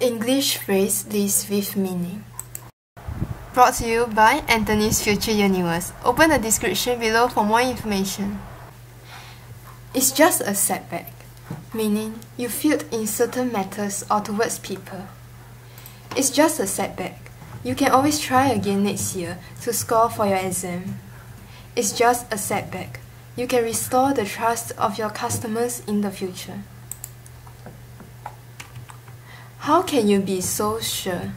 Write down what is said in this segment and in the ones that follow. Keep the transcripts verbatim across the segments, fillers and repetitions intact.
English phrase lives with meaning. Brought to you by Anthony's Future Universe. Open the description below for more information. It's just a setback, meaning you failed in certain matters or towards people. It's just a setback. You can always try again next year to score for your exam. It's just a setback. You can restore the trust of your customers in the future. How can you be so sure?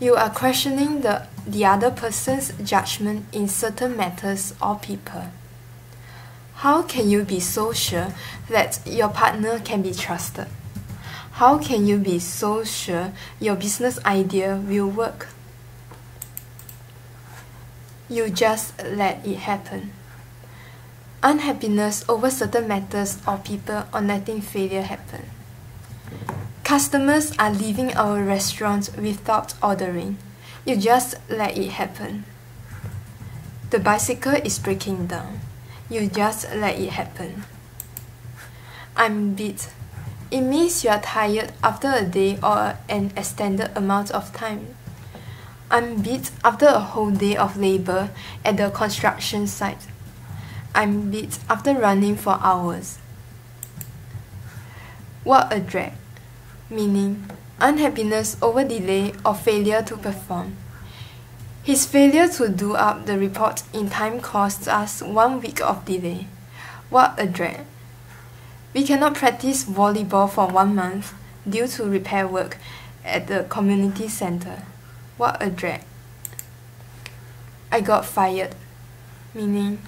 You are questioning the, the other person's judgment in certain matters or people. How can you be so sure that your partner can be trusted? How can you be so sure your business idea will work? You just let it happen. Unhappiness over certain matters or people, or letting failure happen. Customers are leaving our restaurant without ordering. You just let it happen. The bicycle is breaking down. You just let it happen. I'm beat. It means you are tired after a day or an extended amount of time. I'm beat after a whole day of labor at the construction site. I'm beat after running for hours. What a drag, meaning unhappiness over delay or failure to perform. His failure to do up the report in time costs us one week of delay. What a drag. We cannot practice volleyball for one month due to repair work at the community center. What a drag. I got fired, meaning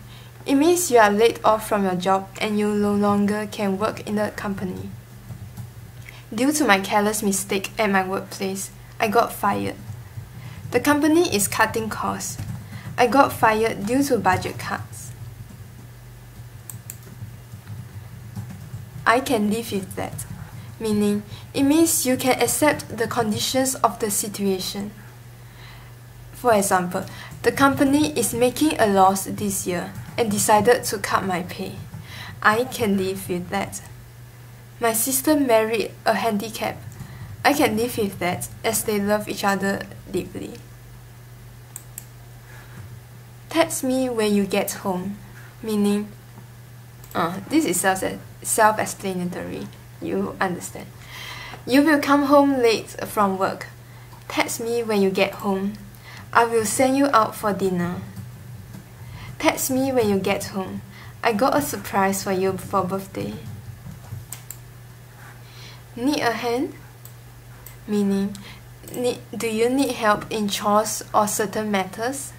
it means you are laid off from your job and you no longer can work in the company. Due to my careless mistake at my workplace, I got fired. The company is cutting costs. I got fired due to budget cuts. I can live with that, meaning it means you can accept the conditions of the situation. For example, the company is making a loss this year and decided to cut my pay. I can live with that. My sister married a handicap. I can live with that as they love each other deeply. Text me when you get home, meaning uh, this is self-explanatory, you understand. You will come home late from work. Text me when you get home. I will send you out for dinner. Text me when you get home. I got a surprise for you for birthday. Need a hand? Meaning, need, do you need help in chores or certain matters?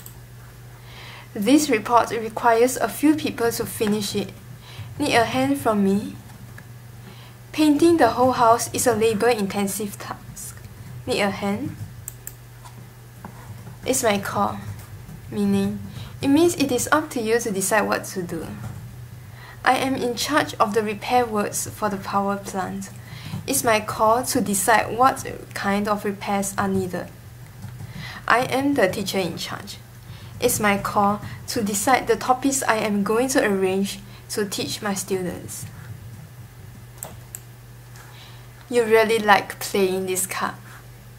This report requires a few people to finish it. Need a hand from me? Painting the whole house is a labor-intensive task. Need a hand? It's my call, meaning it means it is up to you to decide what to do. I am in charge of the repair works for the power plant. It's my call to decide what kind of repairs are needed. I am the teacher in charge. It's my call to decide the topics I am going to arrange to teach my students. You really like playing this card,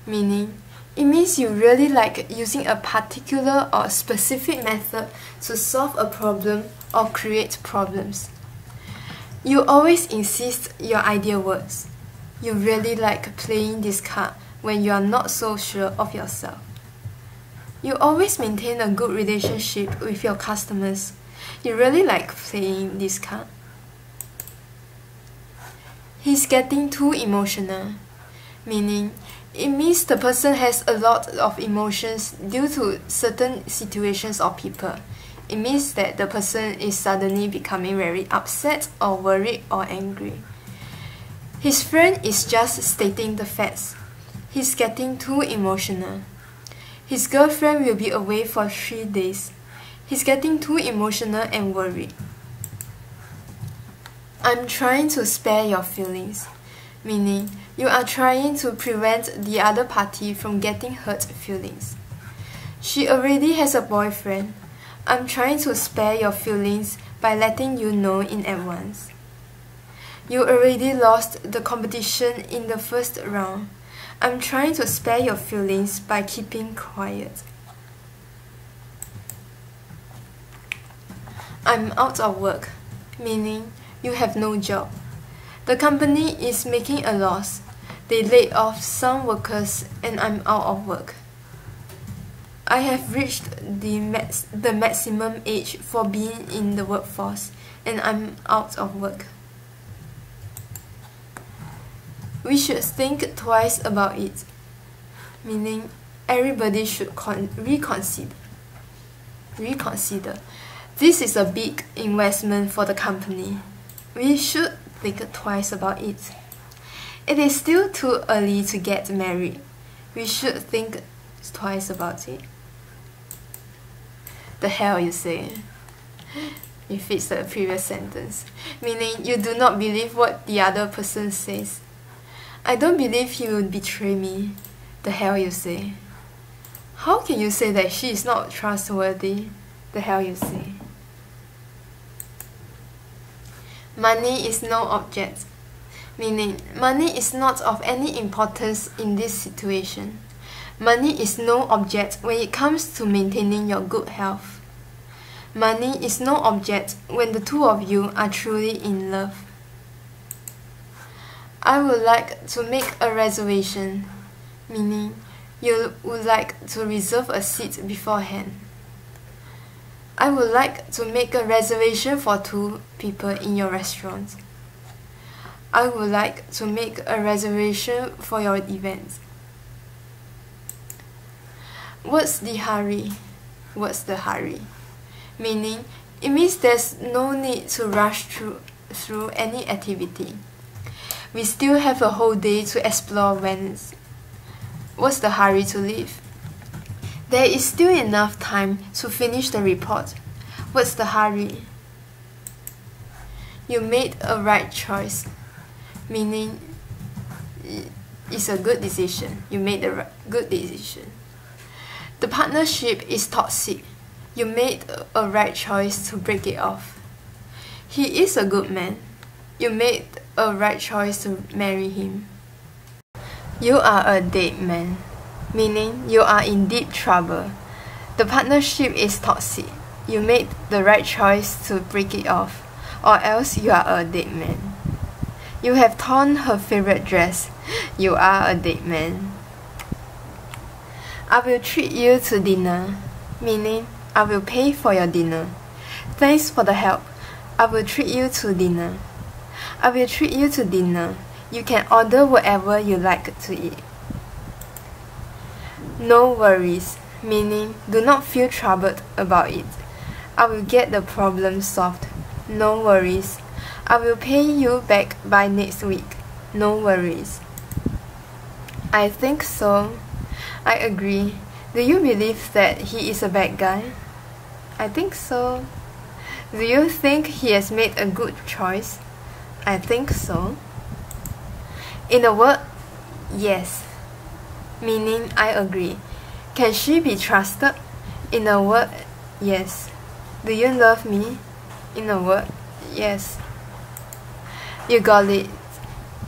meaning it means you really like using a particular or specific method to solve a problem or create problems. You always insist your idea works. You really like playing this card when you are not so sure of yourself. You always maintain a good relationship with your customers. You really like playing this card. He's getting too emotional, meaning it means the person has a lot of emotions due to certain situations or people. It means that the person is suddenly becoming very upset or worried or angry. His friend is just stating the facts. He's getting too emotional. His girlfriend will be away for three days. He's getting too emotional and worried. I'm trying to spare your feelings, meaning you are trying to prevent the other party from getting hurt feelings. She already has a boyfriend. I'm trying to spare your feelings by letting you know in advance. You already lost the competition in the first round. I'm trying to spare your feelings by keeping quiet. I'm out of work, meaning you have no job. The company is making a loss. They laid off some workers and I'm out of work. I have reached the max the maximum age for being in the workforce and I'm out of work. We should think twice about it, meaning everybody should con reconsider. Reconsider. This is a big investment for the company. We should think twice about it. It is still too early to get married. We should think twice about it. The hell you say? It fits the previous sentence, meaning you do not believe what the other person says. I don't believe he would betray me. The hell you say? How can you say that she is not trustworthy? The hell you say? Money is no object, meaning money is not of any importance in this situation. Money is no object when it comes to maintaining your good health. Money is no object when the two of you are truly in love. I would like to make a reservation, meaning you would like to reserve a seat beforehand. I would like to make a reservation for two people in your restaurant. I would like to make a reservation for your event. What's the hurry? What's the hurry? Meaning, it means there's no need to rush through, through any activity. We still have a whole day to explore Venice. What's the hurry to leave? There is still enough time to finish the report. What's the hurry? You made a right choice, meaning it's a good decision. You made a right, good decision. The partnership is toxic. You made a right choice to break it off. He is a good man. You made a right choice to marry him. You are a dead man, meaning you are in deep trouble. The partnership is toxic. You made the right choice to break it off, or else you are a dead man. You have torn her favorite dress. You are a dead man. I will treat you to dinner, meaning I will pay for your dinner. Thanks for the help. I will treat you to dinner. I will treat you to dinner. You can order whatever you like to eat. No worries, meaning do not feel troubled about it. I will get the problem solved. No worries. I will pay you back by next week. No worries. I think so. I agree. Do you believe that he is a bad guy? I think so. Do you think he has made a good choice? I think so. In a word, yes. Meaning, I agree. Can she be trusted? In a word, yes. Do you love me? In a word, yes. You got it.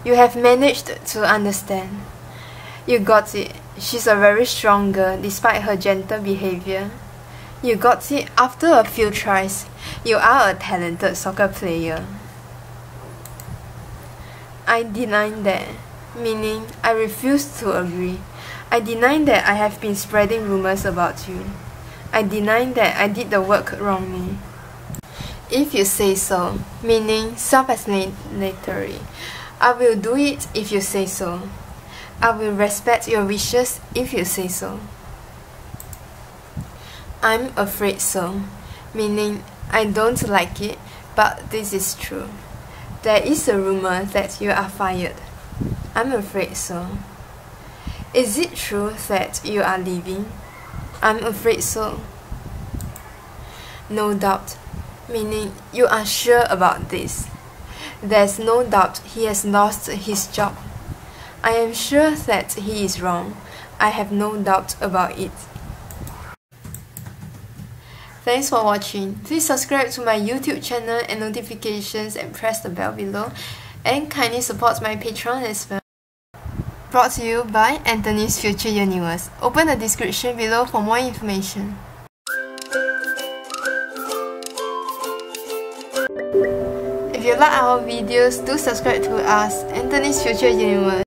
You have managed to understand. You got it. She's a very strong girl despite her gentle behavior. You got it after a few tries. You are a talented soccer player. I deny that, meaning I refuse to agree. I deny that I have been spreading rumors about you. I deny that I did the work wrongly. If you say so, meaning self-explanatory. I will do it if you say so. I will respect your wishes if you say so. I'm afraid so, meaning I don't like it, but this is true. There is a rumor that you are fired. I'm afraid so. Is it true that you are leaving? I'm afraid so. No doubt. Meaning, you are sure about this. There's no doubt he has lost his job. I am sure that he is wrong. I have no doubt about it. Thanks for watching. Please subscribe to my YouTube channel and notifications and press the bell below, and kindly support my Patreon as well. brought to you by Anthony's Future Universe. Open the description below for more information. If you like our videos, do subscribe to us, Anthony's Future Universe.